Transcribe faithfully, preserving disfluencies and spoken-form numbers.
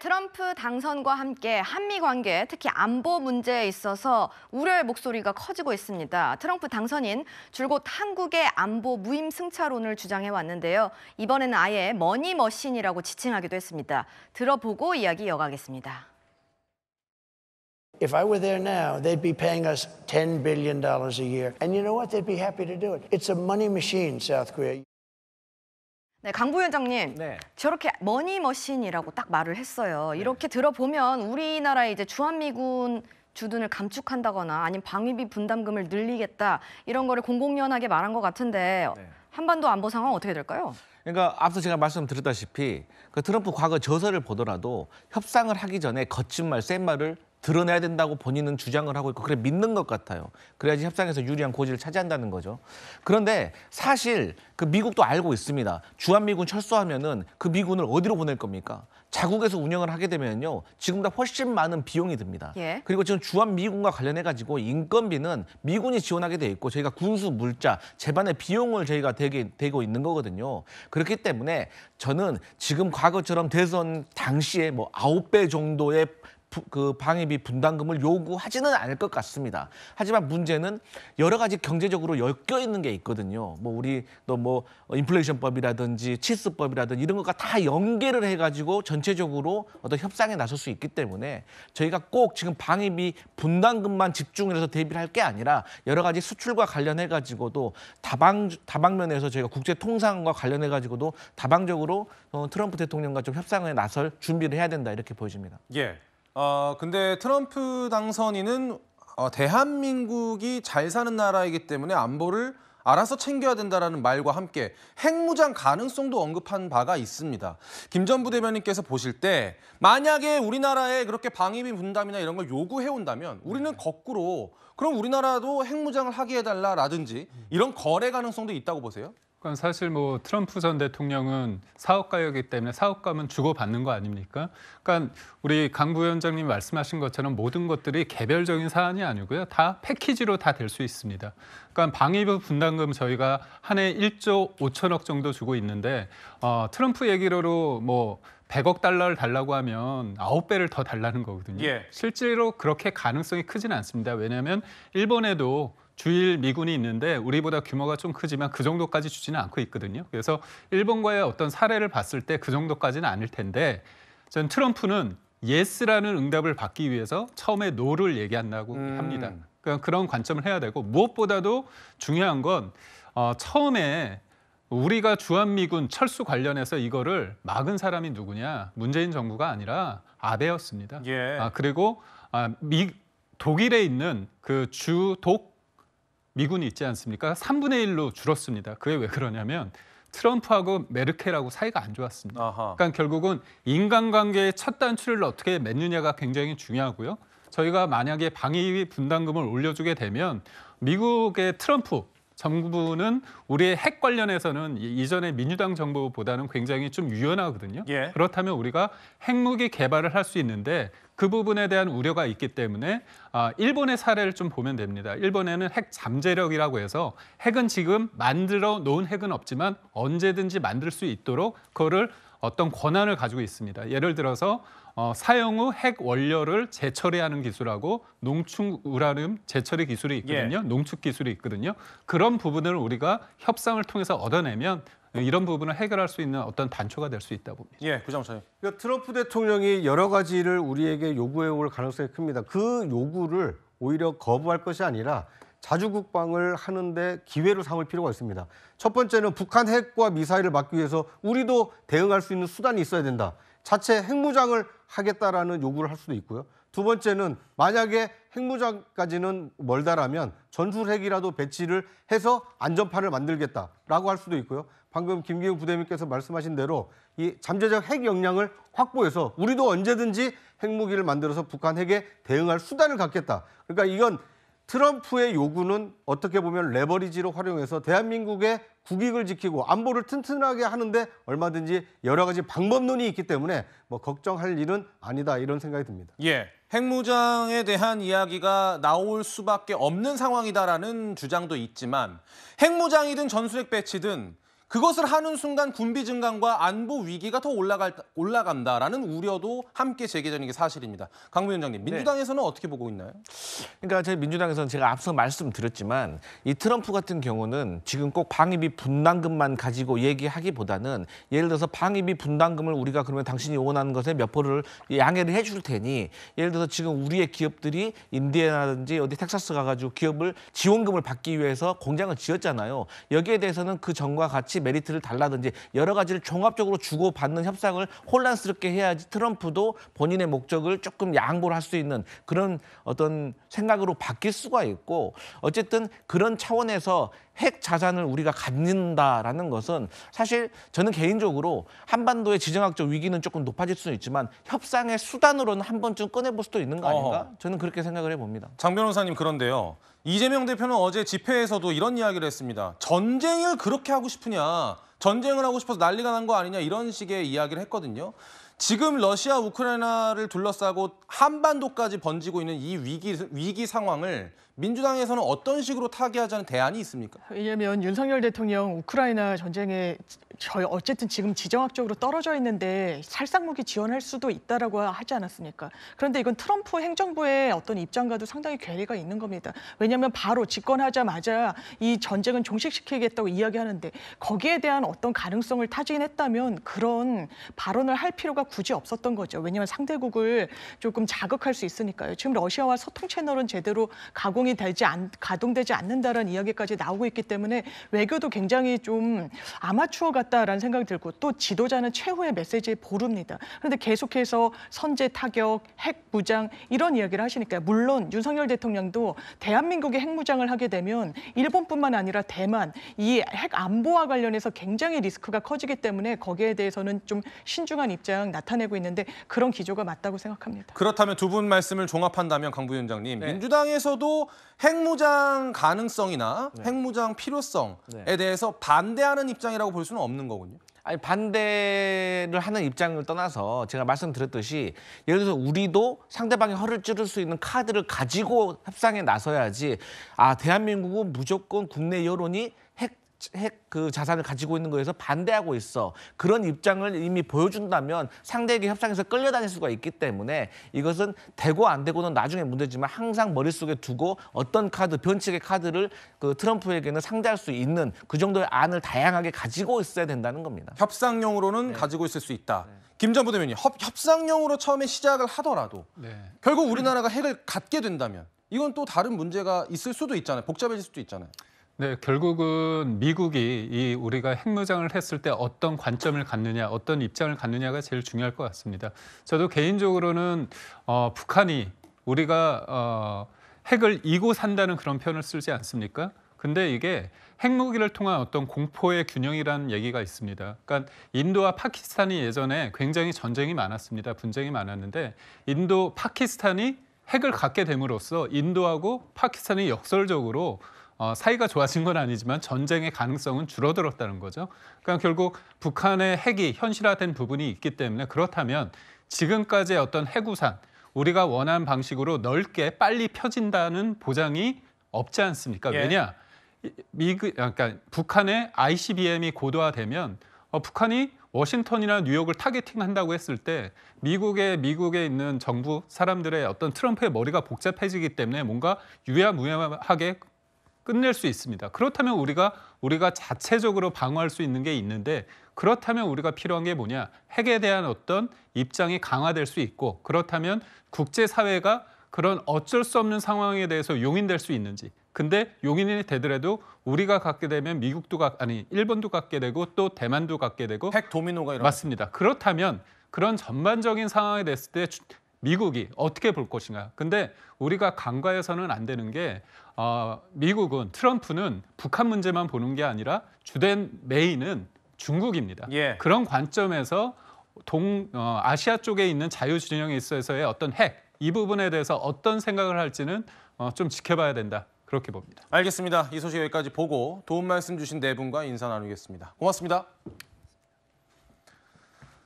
트럼프 당선과 함께 한미 관계, 특히 안보 문제에 있어서 우려의 목소리가 커지고 있습니다. 트럼프 당선인 줄곧 한국의 안보 무임승차론을 주장해왔는데요. 이번에는 아예 머니머신이라고 지칭하기도 했습니다. 들어보고 이야기 이어가겠습니다. If I were there now, they'd be paying us ten billion dollars a year. And you know what? They'd be happy to do it. It's a money machine, South Korea. 네, 강 부위원장님, 네. 저렇게 머니머신이라고 딱 말을 했어요. 이렇게 네. 들어보면 우리나라의 이제 주한미군 주둔을 감축한다거나 아니면 방위비 분담금을 늘리겠다 이런 거를 공공연하게 말한 것 같은데 네. 한반도 안보 상황 어떻게 될까요? 그러니까 앞서 제가 말씀드렸다시피 그 트럼프 과거 저서를 보더라도 협상을 하기 전에 거친 말, 센 말을 드러내야 된다고 본인은 주장을 하고 있고 그래 믿는 것 같아요. 그래야지 협상에서 유리한 고지를 차지한다는 거죠. 그런데 사실 그 미국도 알고 있습니다. 주한미군 철수하면은 그 미군을 어디로 보낼 겁니까? 자국에서 운영을 하게 되면요. 지금보다 훨씬 많은 비용이 듭니다. 예. 그리고 지금 주한미군과 관련해가지고 인건비는 미군이 지원하게 돼 있고 저희가 군수, 물자, 재반의 비용을 저희가 되게 되고 있는 거거든요. 그렇기 때문에 저는 지금 과거처럼 대선 당시에 뭐 아홉 배 정도의 그 방위비 분담금을 요구하지는 않을 것 같습니다. 하지만 문제는 여러 가지 경제적으로 엮여 있는 게 있거든요. 뭐 우리 또 뭐 인플레이션법이라든지 치스법이라든지 이런 것과 다 연계를 해가지고 전체적으로 어떤 협상에 나설 수 있기 때문에 저희가 꼭 지금 방위비 분담금만 집중해서 대비를 할 게 아니라 여러 가지 수출과 관련해가지고도 다방 다방면에서 저희가 국제 통상과 관련해가지고도 다방적으로 어, 트럼프 대통령과 좀 협상에 나설 준비를 해야 된다 이렇게 보여집니다. 예. 어, 근데 트럼프 당선인은 어, 대한민국이 잘 사는 나라이기 때문에 안보를 알아서 챙겨야 된다라는 말과 함께 핵무장 가능성도 언급한 바가 있습니다. 김 전 부대변인께서 보실 때 만약에 우리나라에 그렇게 방위비 분담이나 이런 걸 요구해온다면 우리는 거꾸로 그럼 우리나라도 핵무장을 하게 해달라라든지 이런 거래 가능성도 있다고 보세요? 그건 사실 뭐 트럼프 전 대통령은 사업가였기 때문에 사업감은 주고받는 거 아닙니까? 그러니까 우리 강 부위원장님 말씀하신 것처럼 모든 것들이 개별적인 사안이 아니고요. 다 패키지로 다 될 수 있습니다. 그러니까 방위비 분담금 저희가 한 해 일조 오천억 정도 주고 있는데 어, 트럼프 얘기로 뭐 백억 달러를 달라고 하면 아홉 배를 더 달라는 거거든요. 예. 실제로 그렇게 가능성이 크진 않습니다. 왜냐하면 일본에도 주일 미군이 있는데 우리보다 규모가 좀 크지만 그 정도까지 주지는 않고 있거든요. 그래서 일본과의 어떤 사례를 봤을 때 그 정도까지는 아닐 텐데 전 트럼프는 예스라는 응답을 받기 위해서 처음에 노를 얘기한다고 음. 합니다. 그러니까 그런 관점을 해야 되고 무엇보다도 중요한 건 어, 처음에 우리가 주한미군 철수 관련해서 이거를 막은 사람이 누구냐. 문재인 정부가 아니라 아베였습니다. 예. 아, 그리고 아, 미, 독일에 있는 그 주독 미군이 있지 않습니까? 삼분의 일로 줄었습니다. 그게 왜 그러냐면 트럼프하고 메르켈하고 사이가 안 좋았습니다. 아하. 그러니까 결국은 인간관계의 첫 단추를 어떻게 맺느냐가 굉장히 중요하고요. 저희가 만약에 방위비 분담금을 올려주게 되면 미국의 트럼프 정부는 우리의 핵 관련해서는 이전의 민주당 정부보다는 굉장히 좀 유연하거든요. 예. 그렇다면 우리가 핵무기 개발을 할 수 있는데 그 부분에 대한 우려가 있기 때문에 일본의 사례를 좀 보면 됩니다. 일본에는 핵 잠재력이라고 해서 핵은 지금 만들어 놓은 핵은 없지만 언제든지 만들 수 있도록 그거를 어떤 권한을 가지고 있습니다. 예를 들어서 어, 사용 후 핵 원료를 재처리하는 기술하고 농축 우라늄 재처리 기술이 있거든요. 예. 농축 기술이 있거든요. 그런 부분을 우리가 협상을 통해서 얻어내면 이런 부분을 해결할 수 있는 어떤 단초가 될 수 있다고 봅니다. 예, 부장차님. 그러니까 트럼프 대통령이 여러 가지를 우리에게 요구해올 가능성이 큽니다. 그 요구를 오히려 거부할 것이 아니라 자주 국방을 하는데 기회로 삼을 필요가 있습니다. 첫 번째는 북한 핵과 미사일을 막기 위해서 우리도 대응할 수 있는 수단이 있어야 된다. 자체 핵무장을 하겠다라는 요구를 할 수도 있고요. 두 번째는 만약에 핵무장까지는 멀다라면 전술핵이라도 배치를 해서 안전판을 만들겠다라고 할 수도 있고요. 방금 김기훈 부대변인께서 말씀하신 대로 이 잠재적 핵 역량을 확보해서 우리도 언제든지 핵무기를 만들어서 북한 핵에 대응할 수단을 갖겠다. 그러니까 이건 트럼프의 요구는 어떻게 보면 레버리지로 활용해서 대한민국의 국익을 지키고 안보를 튼튼하게 하는데 얼마든지 여러 가지 방법론이 있기 때문에 뭐 걱정할 일은 아니다 이런 생각이 듭니다. 예, 핵무장에 대한 이야기가 나올 수밖에 없는 상황이다라는 주장도 있지만 핵무장이든 전술핵 배치든 그것을 하는 순간 군비 증강과 안보 위기가 더 올라갈, 올라간다라는 우려도 함께 제기되는 게 사실입니다. 강부 위원장님, 민주당에서는 네. 어떻게 보고 있나요? 그러니까 저희 민주당에서는 제가 앞서 말씀드렸지만 이 트럼프 같은 경우는 지금 꼭 방위비 분담금만 가지고 얘기하기보다는 예를 들어서 방위비 분담금을 우리가 그러면 당신이 원하는 것에 몇 퍼를 양해를 해줄 테니 예를 들어서 지금 우리의 기업들이 인디애나든지 어디 텍사스 가가지고 기업을 지원금을 받기 위해서 공장을 지었잖아요. 여기에 대해서는 그 전과 같이 메리트를 달라든지 여러 가지를 종합적으로 주고받는 협상을 혼란스럽게 해야지 트럼프도 본인의 목적을 조금 양보를 할 수 있는 그런 어떤 생각으로 바뀔 수가 있고 어쨌든 그런 차원에서 핵 자산을 우리가 갖는다라는 것은 사실 저는 개인적으로 한반도의 지정학적 위기는 조금 높아질 수는 있지만 협상의 수단으로는 한 번쯤 꺼내볼 수도 있는 거 아닌가? 저는 그렇게 생각을 해봅니다. 장 변호사님, 그런데요. 이재명 대표는 어제 집회에서도 이런 이야기를 했습니다. 전쟁을 그렇게 하고 싶으냐, 전쟁을 하고 싶어서 난리가 난 거 아니냐 이런 식의 이야기를 했거든요. 지금 러시아, 우크라이나를 둘러싸고 한반도까지 번지고 있는 이 위기, 위기 상황을 민주당에서는 어떤 식으로 타개하자는 대안이 있습니까? 왜냐하면 윤석열 대통령 우크라이나 전쟁에 저희 어쨌든 지금 지정학적으로 떨어져 있는데 살상무기 지원할 수도 있다라고 하지 않았습니까? 그런데 이건 트럼프 행정부의 어떤 입장과도 상당히 괴리가 있는 겁니다. 왜냐하면 바로 집권하자마자 이 전쟁은 종식시키겠다고 이야기하는데 거기에 대한 어떤 가능성을 타진했다면 그런 발언을 할 필요가 굳이 없었던 거죠. 왜냐하면 상대국을 조금 자극할 수 있으니까요. 지금 러시아와 소통 채널은 제대로 가공이 되지 안, 가동되지 않는다는 이야기까지 나오고 있기 때문에 외교도 굉장히 좀 아마추어 같다라는 생각이 들고 또 지도자는 최후의 메시지에 보릅니다. 그런데 계속해서 선제 타격, 핵 무장 이런 이야기를 하시니까 물론 윤석열 대통령도 대한민국이 핵 무장을 하게 되면 일본뿐만 아니라 대만 이 핵 안보와 관련해서 굉장히 리스크가 커지기 때문에 거기에 대해서는 좀 신중한 입장 나타내고 있는데 그런 기조가 맞다고 생각합니다. 그렇다면 두 분 말씀을 종합한다면 강부 위원장님, 네. 민주당에서도 핵무장 가능성이나 네. 핵무장 필요성에 네. 대해서 반대하는 입장이라고 볼 수는 없는 거군요. 아니, 반대를 하는 입장을 떠나서 제가 말씀드렸듯이 예를 들어서 우리도 상대방의 허를 찌를 수 있는 카드를 가지고 협상에 나서야지 아 대한민국은 무조건 국내 여론이 핵 핵 그 자산을 가지고 있는 거에서 반대하고 있어. 그런 입장을 이미 보여준다면 상대에게 협상에서 끌려다닐 수가 있기 때문에 이것은 되고 안 되고는 나중에 문제지만 항상 머릿속에 두고 어떤 카드, 변칙의 카드를 그 트럼프에게는 상대할 수 있는 그 정도의 안을 다양하게 가지고 있어야 된다는 겁니다. 협상용으로는 네. 가지고 있을 수 있다. 네. 김 전 부대변인, 협상용으로 처음에 시작을 하더라도 네. 결국 우리나라가 핵을 갖게 된다면 이건 또 다른 문제가 있을 수도 있잖아요. 복잡해질 수도 있잖아요. 네, 결국은 미국이 이 우리가 핵무장을 했을 때 어떤 관점을 갖느냐, 어떤 입장을 갖느냐가 제일 중요할 것 같습니다. 저도 개인적으로는 어, 북한이 우리가 어, 핵을 이고 산다는 그런 표현을 쓰지 않습니까? 근데 이게 핵무기를 통한 어떤 공포의 균형이라는 얘기가 있습니다. 그러니까 인도와 파키스탄이 예전에 굉장히 전쟁이 많았습니다. 분쟁이 많았는데 인도, 파키스탄이 핵을 갖게 됨으로써 인도하고 파키스탄이 역설적으로 어, 사이가 좋아진 건 아니지만 전쟁의 가능성은 줄어들었다는 거죠. 그러니까 결국 북한의 핵이 현실화된 부분이 있기 때문에 그렇다면 지금까지의 어떤 핵우산, 우리가 원하는 방식으로 넓게 빨리 펴진다는 보장이 없지 않습니까? 예. 왜냐, 미국, 그러니까 북한의 아이씨비엠이 고도화되면 어, 북한이 워싱턴이나 뉴욕을 타겟팅한다고 했을 때 미국의 미국에 있는 정부 사람들의 어떤 트럼프의 머리가 복잡해지기 때문에 뭔가 유야무야하게 끝낼 수 있습니다. 그렇다면 우리가 우리가 자체적으로 방어할 수 있는 게 있는데 그렇다면 우리가 필요한 게 뭐냐? 핵에 대한 어떤 입장이 강화될 수 있고 그렇다면 국제사회가 그런 어쩔 수 없는 상황에 대해서 용인될 수 있는지. 근데 용인이 되더라도 우리가 갖게 되면 미국도 가, 아니 일본도 갖게 되고 또 대만도 갖게 되고 핵 도미노가 일어나. 맞습니다. 그렇다면 그런 전반적인 상황에 됐을 때 미국이 어떻게 볼 것인가. 근데 우리가 간과해서는 안 되는 게 어, 미국은, 트럼프는 북한 문제만 보는 게 아니라 주된 메인은 중국입니다. 예. 그런 관점에서 동, 어, 아시아 쪽에 있는 자유진영에 있어서의 어떤 핵, 이 부분에 대해서 어떤 생각을 할지는 어, 좀 지켜봐야 된다. 그렇게 봅니다. 알겠습니다. 이 소식 여기까지 보고 도움 말씀 주신 네 분과 인사 나누겠습니다. 고맙습니다.